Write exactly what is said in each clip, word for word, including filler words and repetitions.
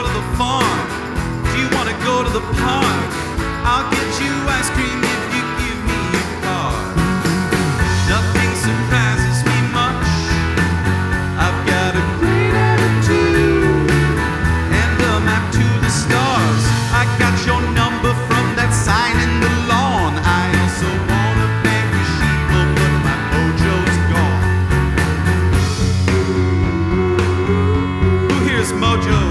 go to the farm? Do you want to go to the park? I'll get you ice cream if you give me your card. Nothing surprises me much. I've got a great attitude and a map to the stars. I got your number from that sign in the lawn. I also want to beg the sheeple, but my mojo's gone. Who here's mojo?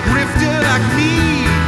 Grifter like me.